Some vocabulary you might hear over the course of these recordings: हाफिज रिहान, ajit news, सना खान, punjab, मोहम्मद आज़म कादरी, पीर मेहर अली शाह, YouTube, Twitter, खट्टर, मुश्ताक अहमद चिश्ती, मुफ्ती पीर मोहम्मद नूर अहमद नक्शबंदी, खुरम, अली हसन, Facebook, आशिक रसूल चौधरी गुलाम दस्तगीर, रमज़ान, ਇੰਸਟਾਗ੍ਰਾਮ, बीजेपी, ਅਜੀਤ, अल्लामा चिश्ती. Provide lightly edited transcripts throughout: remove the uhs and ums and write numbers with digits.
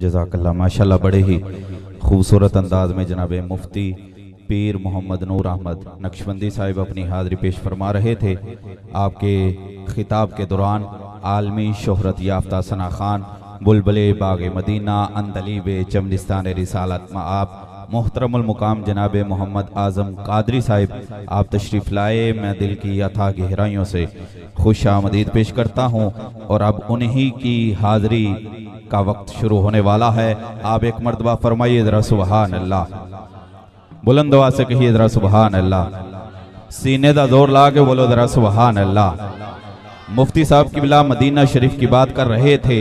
जज़ाकल्लाह। माशाल्लाह बड़े ही खूबसूरत अंदाज में जनाब मुफ्ती पीर मोहम्मद नूर अहमद नक्शबंदी साहिब अपनी हाज़री पेश फरमा रहे थे। आपके खिताब के दौरान आलमी शोहरत याफ्ता सना खान बुलबले बाग मदीना अंदलीब चमनिस्तान रिसालत में आप मोहतरमुल मुकाम जनाब मोहम्मद आज़म कादरी साहिब आप तशरीफ़ लाए। मैं दिल की अथाह गहराइयों से खुश आमदीद पेश करता हूँ और अब उन्हीं की हाज़री का वक्त शुरू होने वाला है। आप एक मरतबा फरमाइए ज़रा सुबहान अल्लाह, बुलंद आवाज़ से कहिए ज़रा सुबहान अल्लाह, सीने दा जोर ला के बोलो ज़रा सुबहान अल्लाह। मुफ्ती साहब किबला मदीना शरीफ की बात कर रहे थे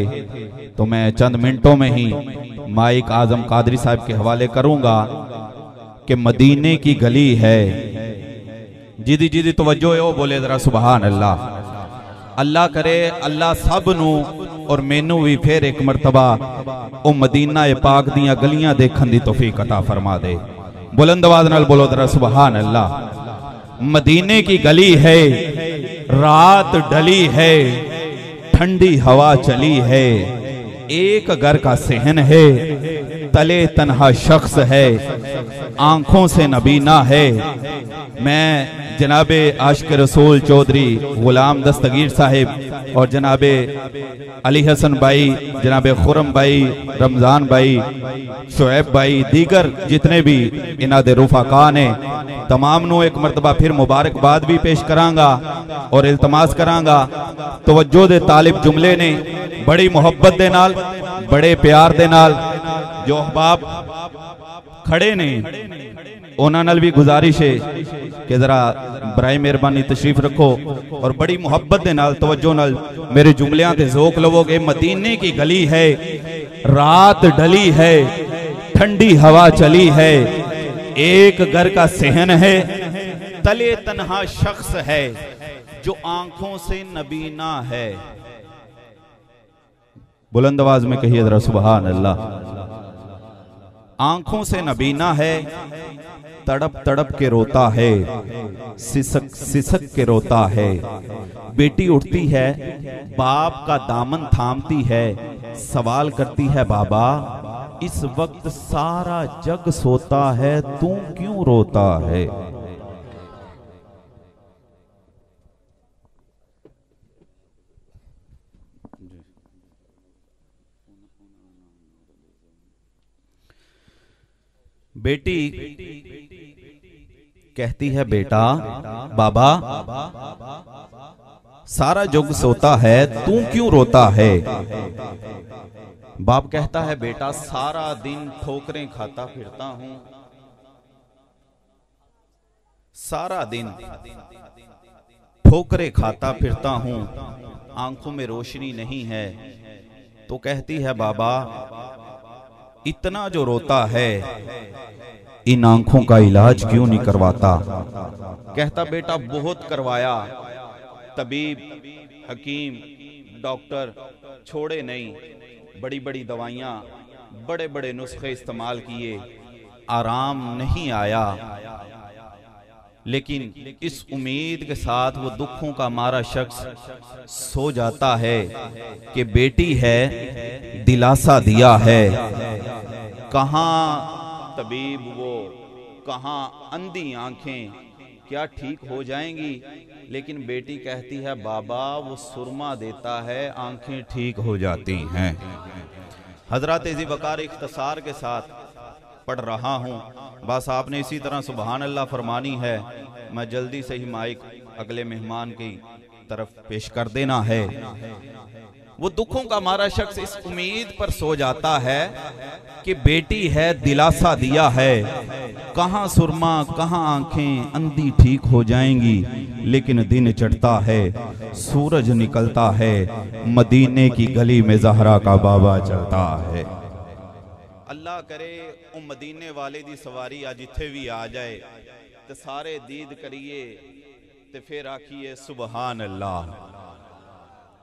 तो मैं चंद मिनटों में ही माइक आज़म कादरी साहब के हवाले करूंगा कि मदीने की गली है। जिदी जिदी तवज्जो हो बोले जरा सुबहान अल्लाह। अल्लाह करे अल्लाह सब नू और मैनू भी फिर एक मरतबा ओ मदीना ए पाक दियां गलियां देखन दी तौफीक अता फरमा दे। बुलंद आवाज़ नाल बोलो जरा सुबहान अल्लाह। मदीने की गली है, रात ढली है, ठंडी हवा चली है, एक घर का सहन है, तले तन्हा शख्स है, आंखों से नबीना है। मैं जनाबे आशिक रसूल चौधरी गुलाम दस्तगीर साहिब और जनाबे अली हसन भाई, जनाबे खुरम भाई, रमज़ान भाई, शुएब भाई, दीगर जितने भी इना दे रुफाका ने तमाम नो एक मरतबा फिर मुबारकबाद भी पेश करांगा और इल्तमास करांगा। तवज्जो दे तालिब जुमले ने बड़ी मोहब्बत दे नाल, बड़े प्यार दे नाल जो अहबाब खड़े ने उन्हां नाल भी गुजारिश है कि जरा बराए मेहरबानी तशरीफ रखो और बड़ी मोहब्बत दे नाल तवज्जो नाल मेरे जुमलियां ते जोक लवोगे। मदीने की गली है, रात ढली है, ठंडी हवा चली है, एक घर का सहन है, तले तन्हा शख्स है, जो आंखों से नबीना है। बुलंद आवाज में कहिए जरा सुबहान अल्लाह। आंखों से नबीना है, तड़प तड़प के रोता है, सिसक सिसक के रोता है, बेटी उठती है, बाप का दामन थामती है, सवाल करती है बाबा इस वक्त सारा जग सोता है, तू क्यों रोता है। बेटी कहती है बेटा बाबा सारा जग सोता है, तू क्यों रोता है। बाप कहता है बेटा सारा दिन ठोकरें खाता फिरता हूं, सारा दिन ठोकरें खाता फिरता हूं, आंखों में रोशनी नहीं है। तो कहती है बाबा इतना जो रोता है इन आंखों का इलाज क्यों नहीं करवाता। कहता बेटा बहुत करवाया, तबीब हकीम डॉक्टर छोड़े नहीं, बड़ी बड़ी दवाइयाँ, बड़े बड़े नुस्खे इस्तेमाल किए, आराम नहीं आया। लेकिन इस उम्मीद के साथ वो दुखों का मारा शख्स सो जाता है कि बेटी है दिलासा दिया है, कहाँ तबीब वो, कहाँ अंधी आंखें, क्या ठीक हो जाएंगी। लेकिन बेटी कहती है बाबा वो सुरमा देता है, आंखें ठीक हो जाती हैं। हजरत इज़ी वकार इख्तसार के साथ पढ़ रहा हूँ, बस आपने इसी तरह सुबहान अल्लाह फरमानी है। मैं जल्दी से ही माइक अगले मेहमान की तरफ पेश कर देना है। वो दुखों का मारा शख्स इस उम्मीद पर सो जाता है कि बेटी है दिलासा दिया है, कहाँ सुरमा कहाँ आंखें, अंधी ठीक हो जाएंगी। लेकिन दिन चढ़ता है, सूरज निकलता है, मदीने की गली में जहरा का बाबा चलता है। अल्लाह करे ओ मदीने वाले दी सवारी अज इत्थे भी आ जाए तो सारे दीद करिए तो फिर आखिए सुबहान अल्लाह।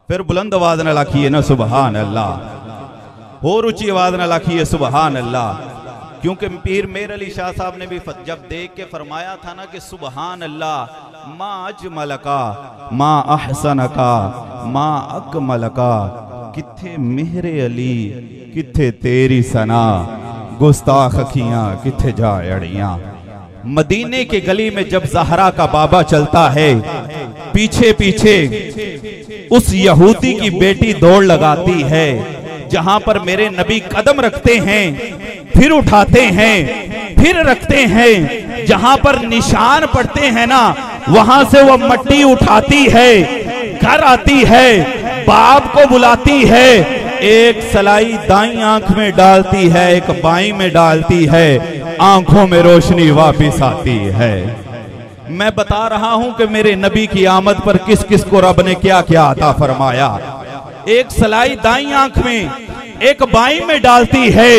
फिर बुलंद आवाज न लाखिए ना सुबहान अल्लाह, और ऊंची आवाज न लाखिए सुबहान अल्लाह। क्योंकि पीर मेहर अली शाह साहब ने भी जब देख के फरमाया था ना कि सुबहान अल्लाह, माँ अजमलका माँ अहसनका माँ अकमलका, किथे मेहर अली किथे तेरी सना गुस्ताखियां किथे जा अड़ियां। मदीने के गली में जब जहरा का बाबा चलता है, पीछे पीछे उस यहूदी की बेटी दौड़ लगाती है। जहां पर मेरे नबी कदम रखते हैं फिर उठाते हैं फिर रखते हैं, जहां पर निशान पड़ते हैं ना वहां से वो मट्टी उठाती है, घर आती है, बाप को बुलाती है, एक सलाई दाई आंख में डालती है एक बाई में डालती है, आंखों में रोशनी वापस आती है। मैं बता रहा हूं कि मेरे नबी की आमद पर किस किस को रब ने क्या क्या अता फरमाया। एक सलाई दाई आंख में एक बाई में डालती है,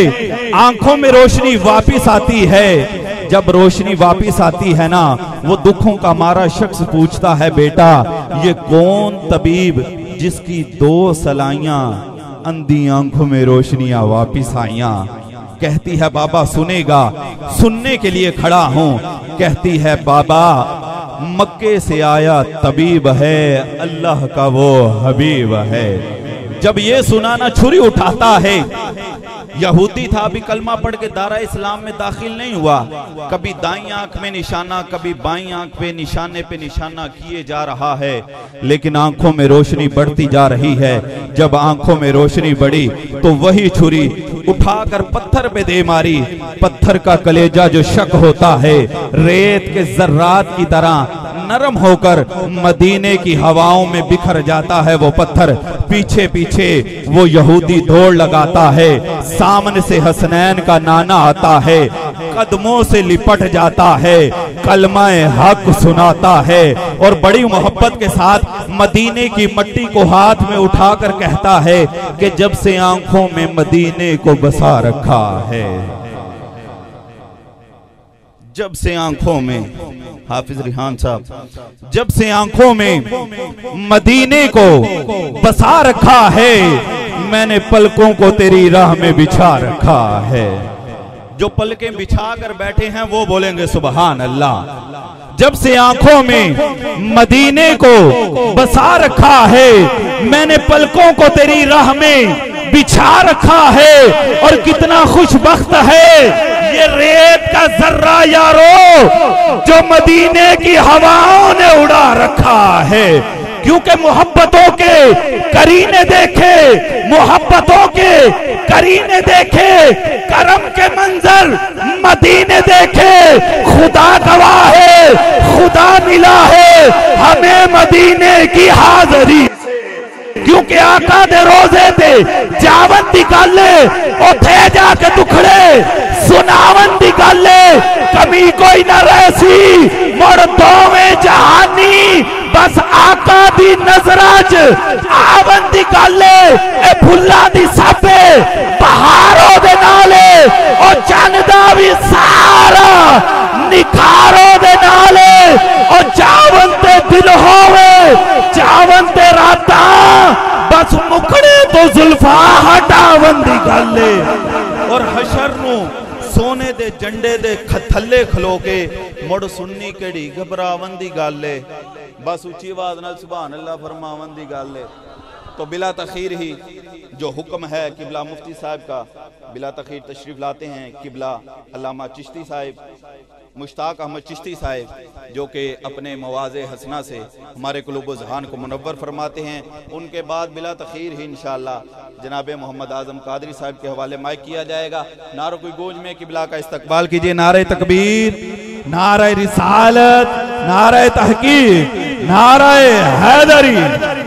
आंखों में रोशनी वापस आती है। जब रोशनी वापस आती है ना, वो दुखों का मारा शख्स पूछता है, बेटा ये कौन तबीब जिसकी दो सलाइयां अंधी आंखों में रोशनियां वापस आईया। कहती है बाबा सुनेगा, सुनने के लिए खड़ा हूं। कहती है बाबा मक्के से आया तबीब है, अल्लाह का वो हबीब है। जब ये सुना ना छुरी उठाता है। यहूदी था, अभी कलमा पढ़ के दारा इस्लाम में दाखिल नहीं हुआ। कभी दाईं आंख में निशाना कभी बाईं आंख पे निशाने पे निशाना किए जा रहा है, लेकिन आंखों में रोशनी बढ़ती जा रही है। जब आंखों में रोशनी बढ़ी तो वही छुरी उठाकर पत्थर पे दे मारी। पत्थर का कलेजा जो शक होता है रेत के जर्रात की तरह नरम होकर मदीने की हवाओं में बिखर जाता है। वो पत्थर पीछे पीछे वो यहूदी दौड़ लगाता है। सामने से हसनैन का नाना आता है, कदमों से लिपट जाता है, कलमाए हक सुनाता है और बड़ी मोहब्बत के साथ मदीने की मट्टी को हाथ में उठाकर कहता है कि जब से आंखों में मदीने को बसा रखा है, जब से आंखों में, हाफिज रिहान साहब, जब से आंखों में मदीने को बसा रखा है, मैंने पलकों को तेरी राह में बिछा रखा है। जो पलकें बिछा कर बैठे हैं वो बोलेंगे सुबहान अल्लाह। जब से आंखों में मदीने को बसा रखा है, मैंने पलकों को तेरी राह में बिछा रखा है। और कितना खुशबख्त है ये रेत का जर्रा यारो जो मदीने की हवाओं ने उड़ा रखा है। क्योंकि मोहब्बतों के करीने देखे, मोहब्बतों के करीने देखे, करम के मंजर मदीने देखे। खुदा गवाह है, खुदा मिला है हमें मदीने की हाजरी। क्योंकि आका दे रोजे थे जावन निकाले और थे जाके टुकड़े सुनावन निकाले, कमी कोई न रहसी मर्दों में जहानी। बस आका दी नजराज आवन निकाले ए फुल्ला दी सापे पहाड़ों दे नाले और चंदा भी सारा निखारों दे नाले और जावन ते दिल होवे जावन ते राता। बस मुखड़े तो जुल्फा हटावन दी गल्ले और हशर नू सोने दे झंडे दे खथले खलो के मुड़ सुननी केड़ी घबरावन दी गल्ले। बस उची आवाज नाल सुभान अल्लाह फरमावन दी गल्ले। तो बिला तखीर ही जो हुक्म है किबला मुफ्ती साहब का, बिला तखीर तशरीफ लाते हैं किबला अल्लामा चिश्ती साहब, मुश्ताक अहमद चिश्ती साहब, जो कि अपने मवाज़े हसना से हमारे कुलूब ज़हान को मुनव्वर फरमाते हैं। उनके बाद बिला तखीर ही इंशाअल्लाह जनाब मोहम्मद आज़म कादरी साहब के हवाले माइक किया जाएगा। नारों की गूंज में किबला का इस्तकबाल कीजिए। नारे तकबीर, नारे रिसालत, नारे तहकीक, नारे हैदरी।